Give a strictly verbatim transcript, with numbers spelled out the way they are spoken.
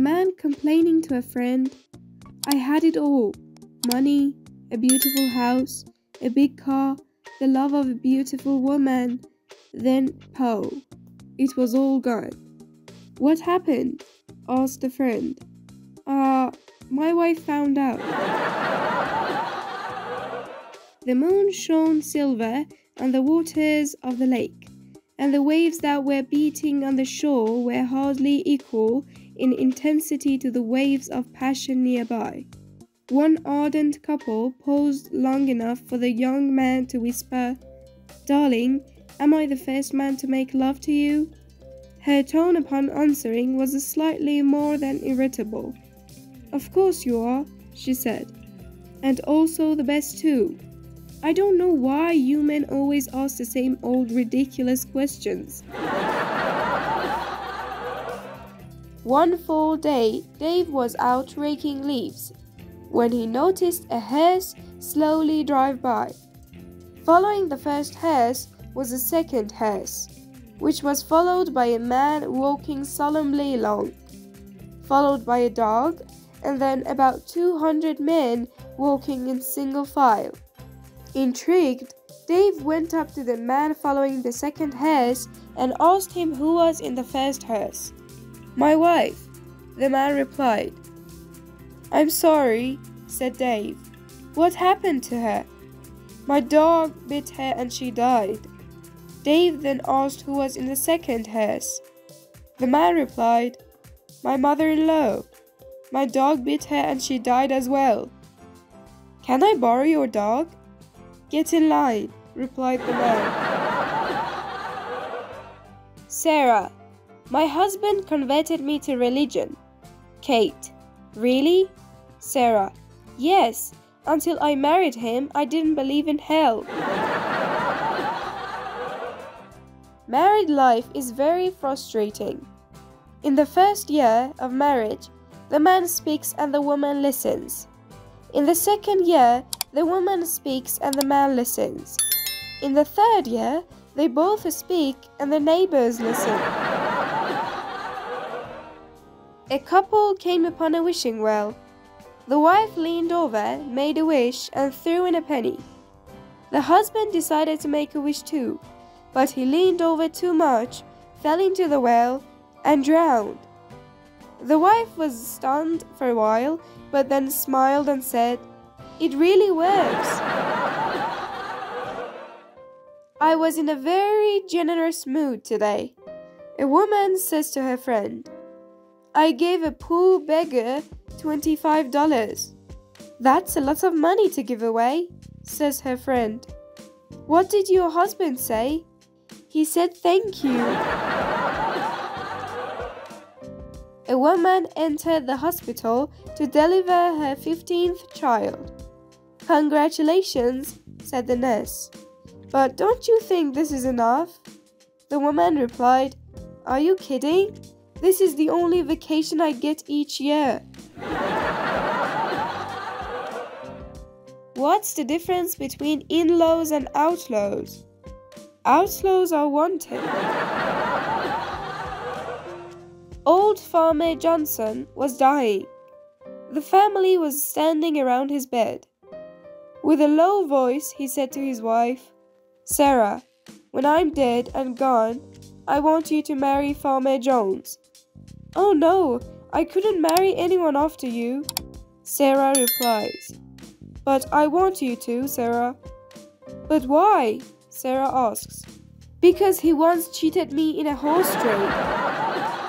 man complaining to a friend, "I had it all, money, a beautiful house, a big car, the love of a beautiful woman, then pow, it was all gone." "What happened?" asked the friend. Ah, uh, my wife found out." The moon shone silver on the waters of the lake, and the waves that were beating on the shore were hardly equal in intensity to the waves of passion nearby. One ardent couple paused long enough for the young man to whisper, "Darling, am I the first man to make love to you?" Her tone upon answering was slightly more than irritable. "Of course you are," she said, "and also the best too. I don't know why you men always ask the same old ridiculous questions." One fall day, Dave was out raking leaves when he noticed a hearse slowly drive by. Following the first hearse was a second hearse, which was followed by a man walking solemnly along, followed by a dog, and then about two hundred men walking in single file. Intrigued, Dave went up to the man following the second hearse and asked him who was in the first hearse. "My wife," the man replied. "I'm sorry," said Dave. "What happened to her?" "My dog bit her and she died." Dave then asked who was in the second hearse. The man replied, "My mother-in-law. My dog bit her and she died as well." "Can I borrow your dog?" "Get in line," replied the man. Sarah: "My husband converted me to religion." Kate: "Really?" Sarah: "Yes, until I married him, I didn't believe in hell." Married life is very frustrating. In the first year of marriage, the man speaks and the woman listens. In the second year, the woman speaks and the man listens. In the third year, they both speak and the neighbors listen. A couple came upon a wishing well. The wife leaned over, made a wish, and threw in a penny. The husband decided to make a wish too, but he leaned over too much, fell into the well, and drowned. The wife was stunned for a while, but then smiled and said, "It really works." "I was in a very generous mood today," a woman says to her friend. "I gave a poor beggar twenty-five dollars. "That's a lot of money to give away," says her friend. "What did your husband say?" "He said thank you." A woman entered the hospital to deliver her fifteenth child. "Congratulations," said the nurse. "But don't you think this is enough?" The woman replied, "Are you kidding? This is the only vacation I get each year." What's the difference between in-laws and outlaws? Outlaws are wanted. Old Farmer Johnson was dying. The family was standing around his bed. With a low voice, he said to his wife, "Sarah, when I'm dead and gone, I want you to marry Farmer Jones." "Oh no, I couldn't marry anyone after you," Sarah replies. "But I want you to, Sarah." "But why?" Sarah asks. "Because he once cheated me in a horse trade."